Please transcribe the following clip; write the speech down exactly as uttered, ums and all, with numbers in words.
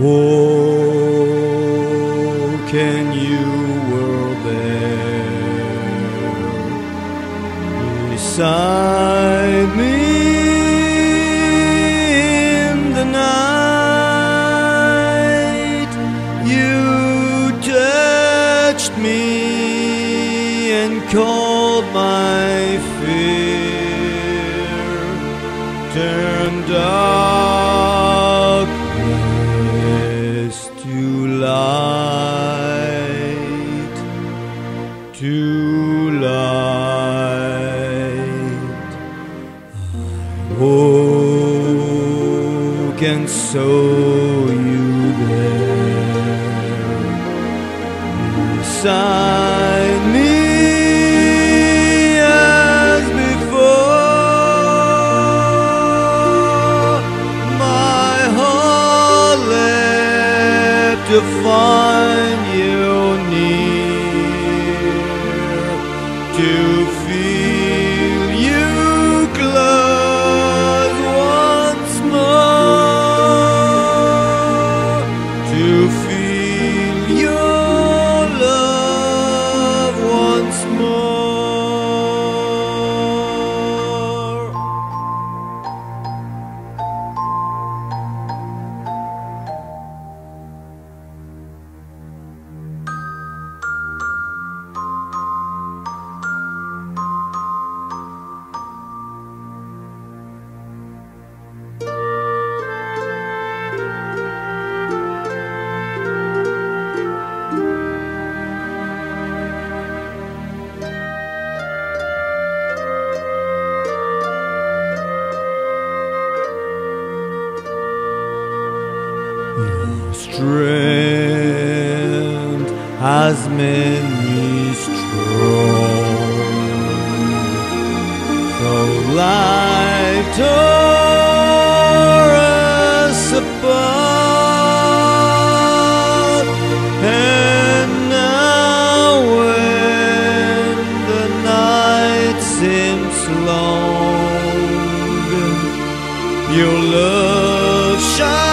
Walk and you were there beside me in the night. You touched me and called my fear, turned dark to light, to light. I woke and saw you there beside me as before. My heart leapt to find you near, to feel you close once more, to feel your love once more. Strength has made me strong, though life tore us apart. And now when the night seems long, your love shines